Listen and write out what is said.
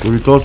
Curitos.